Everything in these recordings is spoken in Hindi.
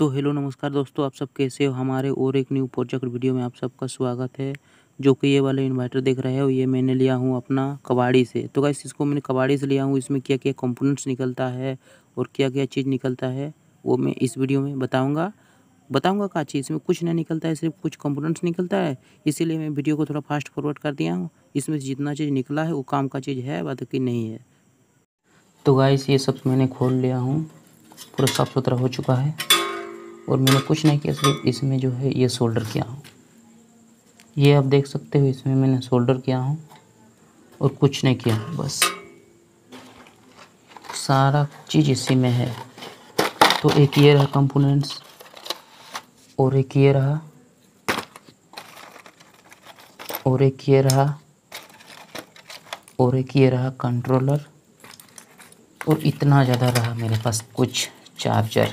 तो हेलो नमस्कार दोस्तों, आप सब कैसे हो। हमारे और एक न्यू प्रोजेक्ट वीडियो में आप सबका स्वागत है। जो कि ये वाला इन्वर्टर देख रहे हो, ये मैंने लिया हूँ अपना कबाड़ी से। तो गाइस, इसको मैंने कबाड़ी से लिया हूँ। इसमें क्या क्या कंपोनेंट्स निकलता है और क्या क्या चीज़ निकलता है वो मैं इस वीडियो में बताऊँगा क्या चीज़। इसमें कुछ नहीं निकलता है, सिर्फ कुछ कंपोनेंट्स निकलता है। इसीलिए मैं वीडियो को थोड़ा फास्ट फॉरवर्ड कर दिया हूँ। इसमें जितना चीज़ निकला है वो काम का चीज़ है, बाकी नहीं है। तो गाइस, ये सब मैंने खोल लिया हूँ, पूरा साफ सुथरा हो चुका है और मैंने कुछ नहीं किया, सिर्फ इसमें जो है ये सोल्डर किया हूँ। ये आप देख सकते हो, इसमें मैंने सोल्डर किया हूँ और कुछ नहीं किया, बस सारा चीज़ इसी में है। तो एक ये रहा कंपोनेंट्स और एक ये रहा और एक ये रहा और एक ये रहा कंट्रोलर, और इतना ज़्यादा रहा मेरे पास कुछ चार्जर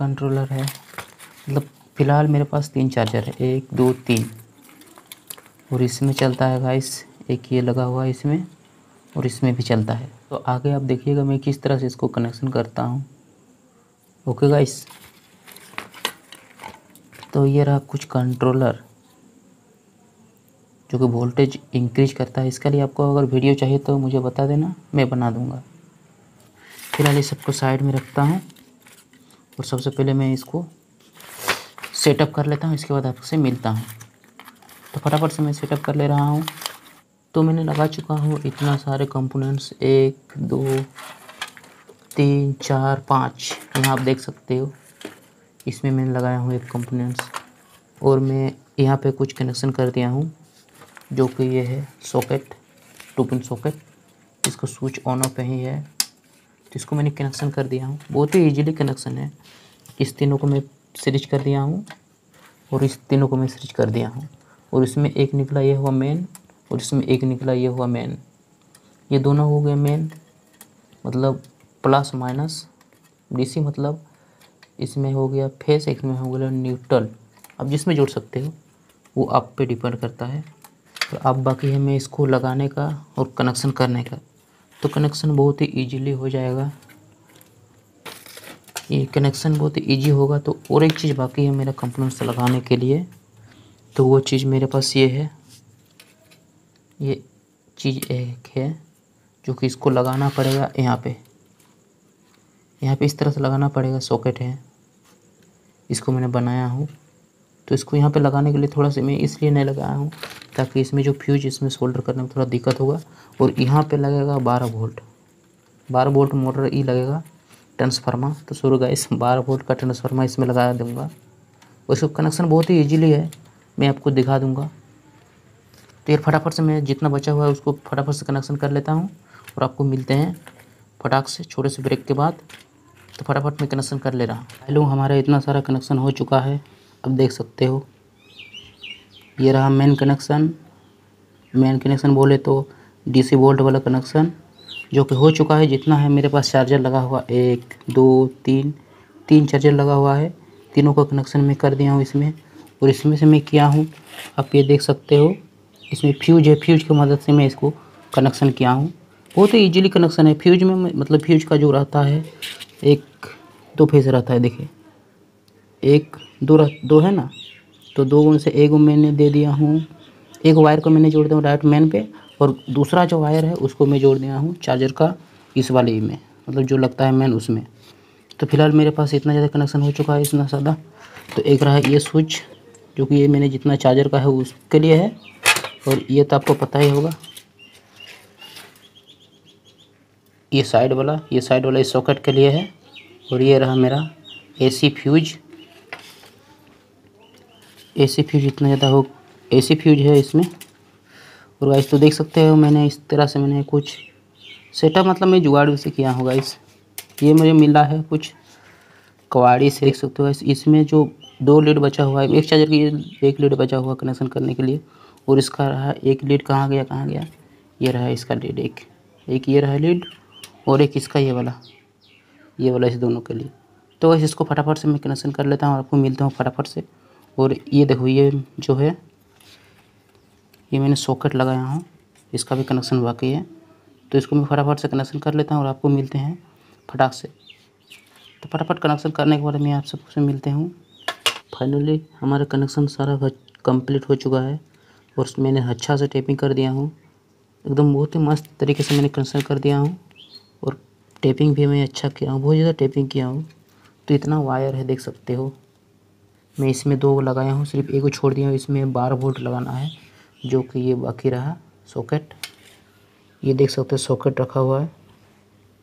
कंट्रोलर है। मतलब फ़िलहाल मेरे पास 3 चार्जर है, 1 2 3। और इसमें चलता है गाइस, एक ये लगा हुआ है इसमें, और इसमें भी चलता है। तो आगे आप देखिएगा मैं किस तरह से इसको कनेक्शन करता हूँ। ओके गाइस, तो ये रहा कुछ कंट्रोलर जो कि वोल्टेज इंक्रीज करता है। इसके लिए आपको अगर वीडियो चाहिए तो मुझे बता देना, मैं बना दूँगा। फिलहाल ये सबको साइड में रखता हूँ और सबसे पहले मैं इसको सेटअप कर लेता हूँ, इसके बाद आपसे मिलता हूँ। तो फटाफट से मैं सेटअप कर ले रहा हूँ। तो मैंने लगा चुका हूँ इतना सारे कंपोनेंट्स, 1 2 3 4 5। यहाँ आप देख सकते हो, इसमें मैंने लगाया हूँ एक कंपोनेंट्स। और मैं यहाँ पे कुछ कनेक्शन कर दिया हूँ, जो कि ये है सॉकेट, 2 पिन सॉकेट। इसको स्विच ऑन ऑफ ही है, इसको मैंने कनेक्शन कर दिया हूँ। बहुत ही इजीली कनेक्शन है। इस तीनों को मैं सीरीज कर दिया हूँ और इस तीनों को मैं सीरीज कर दिया हूँ। और इसमें एक निकला ये हुआ मेन, और इसमें एक निकला ये हुआ मेन। ये दोनों हो गए मेन, मतलब प्लस माइनस डीसी, मतलब इसमें हो गया फेस, इसमें हो गया न्यूट्रल। आप जिसमें जोड़ सकते हो वो आप पे डिपेंड करता है। तो अब बाकी है मैं इसको लगाने का और कनेक्शन करने का। तो कनेक्शन बहुत ही ईजीली हो जाएगा, ये कनेक्शन बहुत ही ईजी होगा। तो और एक चीज़ बाकी है मेरा कंपोनेंट्स लगाने के लिए। तो वो चीज़ मेरे पास ये है, ये चीज़ एक है जो कि इसको लगाना पड़ेगा यहाँ पे इस तरह से लगाना पड़ेगा। सॉकेट है, इसको मैंने बनाया हूँ। तो इसको यहाँ पे लगाने के लिए थोड़ा सा मैं इसलिए नहीं लगाया हूँ ताकि इसमें जो फ्यूज इसमें सोल्डर करने में थोड़ा दिक्कत होगा। और यहाँ पे लगेगा 12 वोल्ट मोटर ई लगेगा ट्रांसफार्मर। तो शुरू गाइस, 12 वोल्ट का ट्रांसफार्मर इसमें लगा दूँगा। उसका कनेक्शन बहुत ही ईजीली है, मैं आपको दिखा दूँगा। तो यार फटाफट से मैं जितना बचा हुआ है उसको फटाफट से कनेक्शन कर लेता हूँ और आपको मिलते हैं फटाक से छोटे से ब्रेक के बाद। तो फटाफट मैं कनेक्शन कर ले रहा हूँ। हेलो, हमारा इतना सारा कनेक्शन हो चुका है, आप देख सकते हो। ये रहा मेन कनेक्शन बोले तो डीसी वोल्ट वाला कनेक्शन जो कि हो चुका है। जितना है मेरे पास चार्जर लगा हुआ, 1 2 3 चार्जर लगा हुआ है। तीनों का कनेक्शन मैं कर दिया हूँ इसमें, और इसमें से मैं किया हूँ, आप ये देख सकते हो। इसमें फ्यूज है, फ्यूज की मदद से मैं इसको कनेक्शन किया हूँ। बहुत ही ईजिली कनेक्शन है। फ्यूज में मतलब फ्यूज का जो रहता है, 1 2 फेज रहता है। देखिए 1 2 है ना, तो 2 से 1 मैंने दे दिया हूँ। एक वायर को मैंने जोड़ दिया हूँ डायरेक्ट मेन पे, और दूसरा जो वायर है उसको मैं जोड़ दिया हूँ चार्जर का इस वाले में, मतलब जो लगता है मेन उसमें। तो फिलहाल मेरे पास इतना ज़्यादा कनेक्शन हो चुका है, इतना सादा। तो एक रहा ये स्विच जो कि ये मैंने जितना चार्जर का है उसके लिए है, और ये तो आपको पता ही होगा। ये साइड वाला इस सॉकेट के लिए है। और ये रहा मेरा एसी फ्यूज इतना ज़्यादा हो, एसी फ्यूज है इसमें। और गाइस, तो देख सकते हो मैंने इस तरह से मैंने कुछ सेटअप, मतलब मैं जुगाड़ से किया होगा। इस ये मुझे मिला है कुछ कबाड़ी से, देख सकते हो। इसमें जो 2 लीड बचा हुआ है, एक चार्जर की 1 लीड बचा हुआ कनेक्शन करने के लिए। और इसका रहा 1 लीड, कहाँ गया, ये रहा इसका लीड, एक ये रहा लीड, और एक इसका ये वाला इस दोनों के लिए। तो वैसे इसको फटाफट से मैं कनेक्शन कर लेता हूँ और आपको मिलता हूँ फटाफट से। और ये देखो, ये जो है ये मैंने सॉकेट लगाया हूँ, इसका भी कनेक्शन बाकी है। तो इसको मैं फटाफट से कनेक्शन कर लेता हूँ और आपको मिलते हैं फटाक से। तो फटाफट कनेक्शन करने के बाद मैं आप सबसे मिलते हूँ। फाइनली हमारा कनेक्शन सारा कंप्लीट हो चुका है और मैंने अच्छा से टेपिंग कर दिया हूँ, एकदम बहुत ही मस्त तरीके से मैंने कनेक्शन कर दिया हूँ और टेपिंग भी मैं अच्छा किया हूँ, बहुत ज़्यादा टेपिंग किया हूँ। तो इतना वायर है देख सकते हो, मैं इसमें 2 लगाया हूँ, सिर्फ एक को छोड़ दिया हूँ, इसमें 12 वोल्ट लगाना है जो कि ये बाकी रहा सॉकेट, ये देख सकते हो सॉकेट रखा हुआ है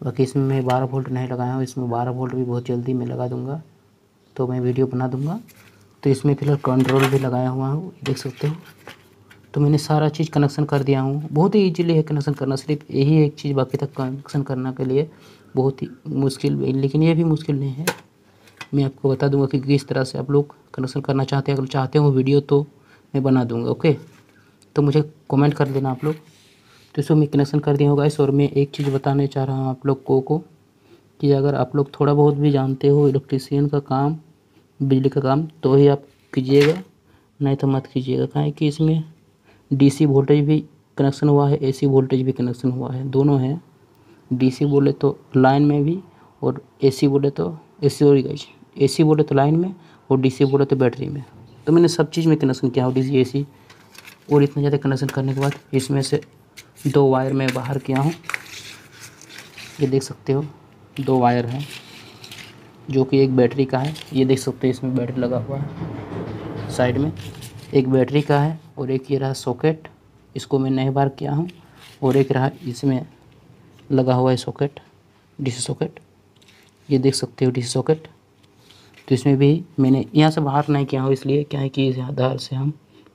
बाकी, इसमें मैं 12 वोल्ट नहीं लगाया हूँ, इसमें 12 वोल्ट भी बहुत जल्दी मैं लगा दूँगा तो मैं वीडियो बना दूँगा। तो इसमें फिलहाल कंट्रोल भी लगाया हुआ हूँ देख सकते हो। तो मैंने सारा चीज़ कनेक्शन कर दिया हूँ, बहुत ही ईजिली है कनेक्शन करना, सिर्फ यही एक चीज़ बाकी था कनेक्शन करना के लिए बहुत ही मुश्किल, लेकिन ये भी मुश्किल नहीं है। मैं आपको बता दूंगा कि किस तरह से आप लोग कनेक्शन करना चाहते हैं, अगर चाहते हो वीडियो तो मैं बना दूंगा ओके, तो मुझे कमेंट कर देना आप लोग। तो इसको मैं कनेक्शन कर दिया होगा इस, और मैं एक चीज़ बताने चाह रहा हूँ आप लोग को कि अगर आप लोग थोड़ा बहुत भी जानते हो इलेक्ट्रीशियन का काम, बिजली का काम, तो ही आप कीजिएगा, नहीं तो मत कीजिएगा। कहें कि इसमें डीसी वोल्टेज भी कनेक्शन हुआ है, एसी वोल्टेज भी कनेक्शन हुआ है, दोनों है, डीसी बोले तो लाइन में भी और एसी बोले तो एसी बोले तो लाइन में और डीसी बोले तो बैटरी में। तो मैंने सब चीज़ में कनेक्शन किया हूँ, डीसी एसी। और इतना ज़्यादा कनेक्शन करने के बाद इसमें से 2 वायर मैं बाहर किया हूँ, ये देख सकते हो 2 वायर हैं जो कि एक बैटरी का है, ये देख सकते हो इसमें बैटरी लगा हुआ है साइड में, एक बैटरी का है और एक ये रहा सॉकेट, इसको मैं नए बार किया हूँ, और एक रहा इसमें लगा हुआ है सॉकेट डीसी सॉकेट, ये देख सकते हो डीसी सॉकेट। तो इसमें भी मैंने यहाँ से बाहर नहीं किया हूँ, इसलिए क्या है कि इस आधार से हम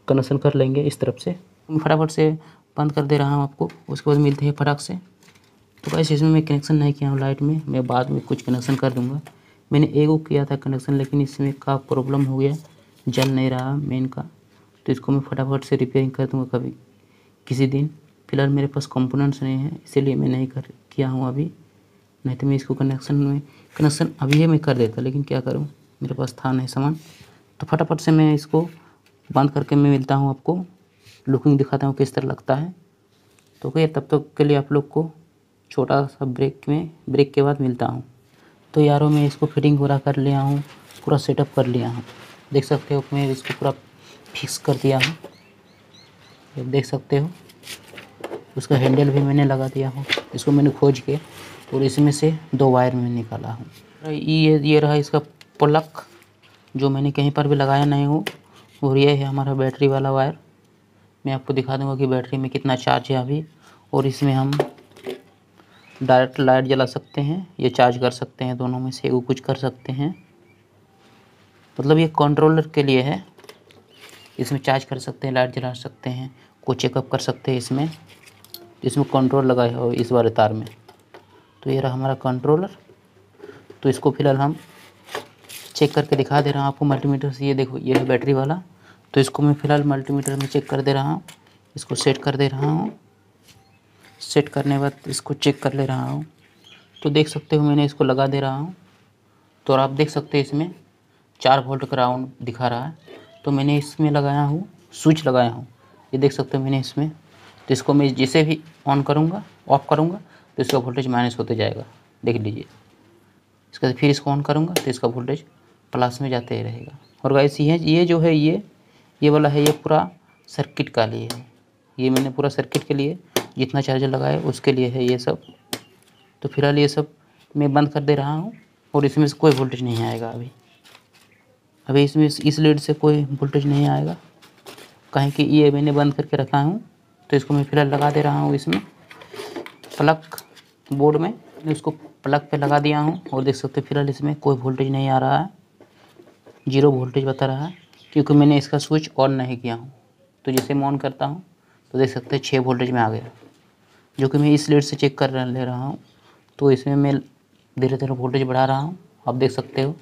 कनेक्शन कर लेंगे इस तरफ से। फटाफट से बंद कर दे रहा हूँ आपको, उसके बाद मिलते हैं फटाक से। तो गाइस इसमें मैं कनेक्शन नहीं किया हूँ लाइट में, मैं बाद में कुछ कनेक्शन कर दूँगा। मैंने एक वो किया था कनेक्शन, लेकिन इसमें का प्रॉब्लम हो गया, जल नहीं रहा मेन का, तो इसको मैं फटाफट से रिपेयरिंग कर दूँगा कभी किसी दिन। फ़िलहाल मेरे पास कंपोनेंट्स नहीं है इसीलिए मैं नहीं कर किया हूँ अभी, नहीं तो मैं इसको कनेक्शन अभी मैं कर देता, लेकिन क्या करूँ मेरे पास था नहीं सामान। तो फटाफट से मैं इसको बंद करके मैं मिलता हूँ आपको, लुकिंग दिखाता हूँ किस तरह लगता है। तो ओके तब तक के लिए आप लोग को छोटा सा ब्रेक के बाद मिलता हूँ। तो यारों मैं इसको फिटिंग पूरा कर लिया हूँ, पूरा सेटअप कर लिया हूँ, देख सकते हो मैं इसको पूरा फिक्स कर दिया हूँ देख सकते हो, उसका हैंडल भी मैंने लगा दिया हूँ, इसको मैंने खोज के और इसमें से 2 वायर मैंने निकाला हूँ। ये रहा इसका प्लग जो मैंने कहीं पर भी लगाया नहीं हूँ, और ये है हमारा बैटरी वाला वायर, मैं आपको दिखा दूँगा कि बैटरी में कितना चार्ज है अभी, और इसमें हम डायरेक्ट लाइट जला सकते हैं या चार्ज कर सकते हैं, दोनों में से वो कुछ कर सकते हैं, मतलब ये कंट्रोलर के लिए है, इसमें चार्ज कर सकते हैं, लाइट जला सकते हैं, को चेकअप कर सकते हैं इसमें कंट्रोल लगाया हो इस वाले तार में। तो ये रहा हमारा कंट्रोलर, तो इसको फिलहाल हम चेक करके दिखा दे रहा हूँ आपको मल्टीमीटर से। ये देखो ये है बैटरी वाला, तो इसको मैं फ़िलहाल मल्टीमीटर में चेक कर दे रहा हूँ, इसको सेट कर दे रहा हूँ, सेट करने के बाद इसको चेक कर ले रहा हूँ। तो देख सकते हो मैंने इसको लगा दे रहा हूँ, तो आप देख सकते हो इसमें 4 वोल्ट का राउंड दिखा रहा है, तो मैंने इसमें लगाया हूँ स्विच लगाया हूँ, ये देख सकते हो मैंने इसमें। तो इसको मैं जैसे भी ऑन करूँगा ऑफ करूँगा तो इसका वोल्टेज माइनस होते जाएगा, देख लीजिए इसका, फिर इसको ऑन करूँगा तो इसका वोल्टेज प्लस में जाते ही रहेगा। और गाइस ये जो है ये वाला है, ये पूरा सर्किट का लिए है, ये मैंने पूरा सर्किट के लिए जितना चार्जर लगाया उसके लिए है ये सब। तो फिलहाल ये सब मैं बंद कर दे रहा हूँ, और इसमें से कोई वोल्टेज नहीं आएगा अभी इसमें इस लीड से कोई वोल्टेज नहीं आएगा, कहें कि ये मैंने बंद करके रखा हूँ। तो इसको मैं फिलहाल लगा दे रहा हूँ इसमें प्लग बोर्ड में, मैं उसको प्लग पे लगा दिया हूँ, और देख सकते हो फिलहाल इसमें कोई वोल्टेज नहीं आ रहा है, 0 वोल्टेज बता रहा है, क्योंकि मैंने इसका स्विच ऑन नहीं किया हूँ। तो जैसे मैं ऑन करता हूँ तो देख सकते हैं 6 वोल्टेज में आ गया, जो कि मैं इस लीड से चेक कर ले रहा हूँ। तो इसमें मैं धीरे धीरे वोल्टेज बढ़ा रहा हूँ, आप देख सकते हो,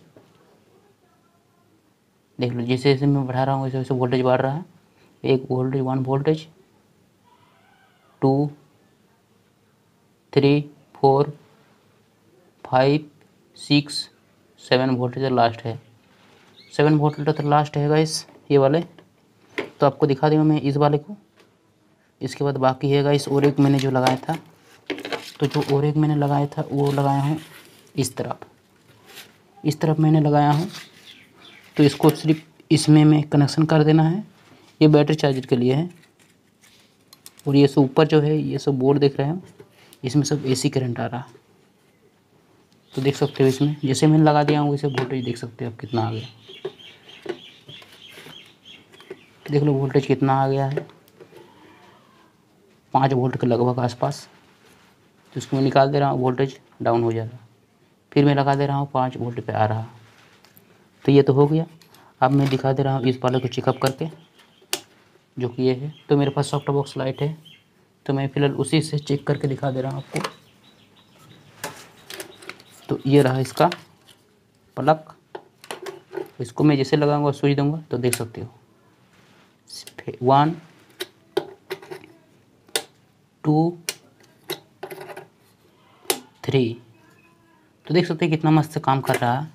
देख लो जैसे जैसे मैं बढ़ा रहा हूँ वैसे वैसे वोल्टेज बढ़ रहा है, 1 वोल्टेज 2 3 4 5 6 7 वोल्टेज तक लास्ट है, 7 वोल्टेज तक लास्ट है गाइस ये वाले। तो आपको दिखा दूँगा मैं इस वाले को, इसके बाद बाकी है गाइस और एक मैंने जो लगाया था, तो जो और एक मैंने लगाया था वो लगाया है इस तरफ, इस तरफ मैंने लगाया हूँ, तो इसको सिर्फ इसमें मैं कनेक्शन कर देना है। ये बैटरी चार्जर के लिए है। और ये सब ऊपर जो है ये सब बोर्ड देख रहे हैं, इसमें सब एसी करंट आ रहा है, तो देख सकते हो इसमें जैसे मैंने लगा दिया हूँ वैसे वोल्टेज देख सकते हो आप कितना आ गया। देख लो वोल्टेज कितना आ गया है, 5 वोल्ट के लगभग आसपास। तो इसको मैं निकाल दे रहा हूँ, वोल्टेज डाउन हो जा रहा, फिर मैं लगा दे रहा हूँ, 5 वोल्ट पे आ रहा। तो ये तो हो गया। अब मैं दिखा दे रहा हूँ इस वाले को चेकअप करके, जो कि ये है। तो मेरे पास सॉफ्ट बॉक्स लाइट है, तो मैं फिलहाल उसी से चेक करके दिखा दे रहा हूँ आपको। तो ये रहा इसका प्लग, इसको मैं जैसे लगाऊंगा स्विच दूंगा तो देख सकते हो 1 2 3। तो देख सकते हैं कितना मस्त से काम कर रहा है।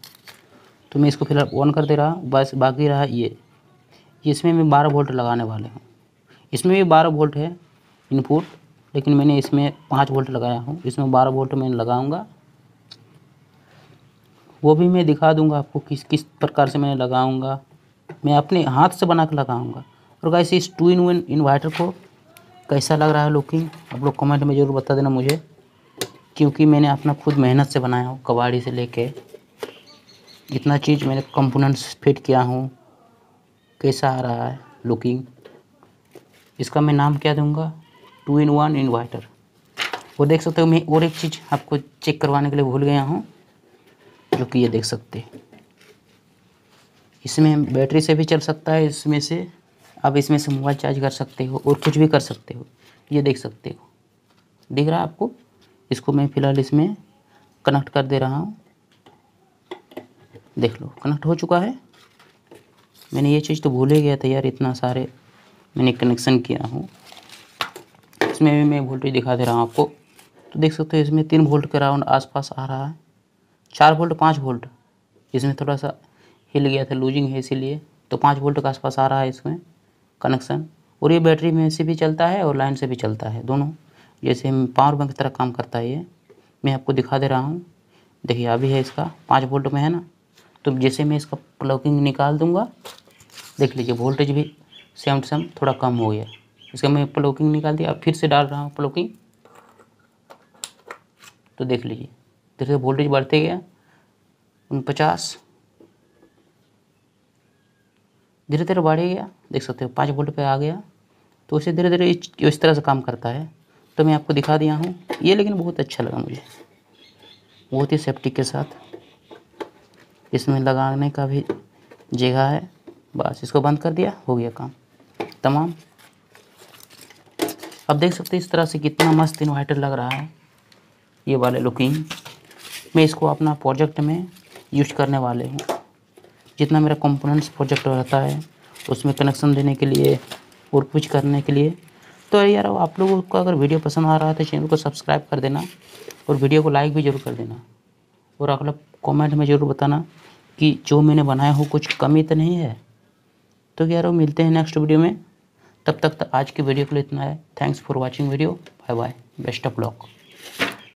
तो मैं इसको फिलहाल ऑन कर दे रहा हूँ, बस बाकी रहा ये इसमें मैं 12 वोल्ट लगाने वाले हूँ। इसमें भी 12 वोल्ट है इनपुट, लेकिन मैंने इसमें 5 वोल्ट लगाया हूँ, इसमें 12 वोल्ट मैं लगाऊंगा। वो भी मैं दिखा दूंगा आपको किस किस प्रकार से मैं लगाऊंगा, मैं अपने हाथ से बना कर लगाऊँगा। और गाइस इस 2-in-1 इन्वर्टर को कैसा लग रहा है लुकिंग, आप लोग कमेंट में ज़रूर बता देना मुझे, क्योंकि मैंने अपना खुद मेहनत से बनाया हूँ। कबाड़ी से लेके इतना चीज़ मैंने कंपोनेंट्स फिट किया हूँ, कैसा आ रहा है लुकिंग। इसका मैं नाम क्या दूंगा, 2-in-1 इन्वर्टर। वो देख सकते हो। मैं और एक चीज़ आपको चेक करवाने के लिए भूल गया हूँ, जो कि ये देख सकते, इसमें बैटरी से भी चल सकता है, इसमें से आप इसमें से मोबाइल चार्ज कर सकते हो और कुछ भी कर सकते हो। ये देख सकते हो, दिख रहा है आपको। इसको मैं फ़िलहाल इसमें कनेक्ट कर दे रहा हूँ, देख लो कनेक्ट हो चुका है। मैंने ये चीज़ तो भूल ही गया था यार, इतना सारे मैंने कनेक्शन किया हूँ। इसमें भी मैं वोल्टेज दिखा दे रहा हूँ आपको, तो देख सकते हो इसमें 3 वोल्ट के राउंड आसपास आ रहा है, 4 वोल्ट 5 वोल्ट। इसमें थोड़ा सा हिल गया था, लूजिंग है इसीलिए, तो 5 वोल्ट के आसपास आ रहा है इसमें कनेक्शन। और ये बैटरी में से भी चलता है और लाइन से भी चलता है, दोनों। जैसे पावर बैंक की तरह काम करता है ये, मैं आपको दिखा दे रहा हूँ। देखिए अभी है इसका 5 वोल्ट में है ना, तो जैसे मैं इसका प्लगिंग निकाल दूंगा देख लीजिए वोल्टेज भी सेम टू सेम थोड़ा कम हो गया। इसका मैं प्लगिंग निकाल दिया, अब फिर से डाल रहा हूँ प्लगिंग, तो देख लीजिए जैसे वोल्टेज बढ़ते गया 49, धीरे धीरे बढ़ गया, देख सकते हो 5 वोल्ट पे आ गया। तो उसे धीरे धीरे इस तरह से काम करता है, तो मैं आपको दिखा दिया हूँ ये। लेकिन बहुत अच्छा लगा मुझे, बहुत ही सेफ्टी के साथ, इसमें लगाने का भी जगह है। बस इसको बंद कर दिया, हो गया काम तमाम। अब देख सकते हैं इस तरह से कितना मस्त इन्वर्टर लग रहा है ये वाले लुकिंग। मैं इसको अपना प्रोजेक्ट में यूज करने वाले हूँ। जितना मेरा कंपोनेंट्स प्रोजेक्ट रहता है उसमें कनेक्शन देने के लिए और कुछ करने के लिए। तो यार आप लोगों को अगर वीडियो पसंद आ रहा है तो चैनल को सब्सक्राइब कर देना और वीडियो को लाइक भी ज़रूर कर देना। और आप लोग कॉमेंट में ज़रूर बताना कि जो मैंने बनाया हो कुछ कमी तो नहीं है। तो यार मिलते हैं नेक्स्ट वीडियो में, तब तक आज की वीडियो के लिए इतना है। Thanks for watching video, bye bye, best of luck.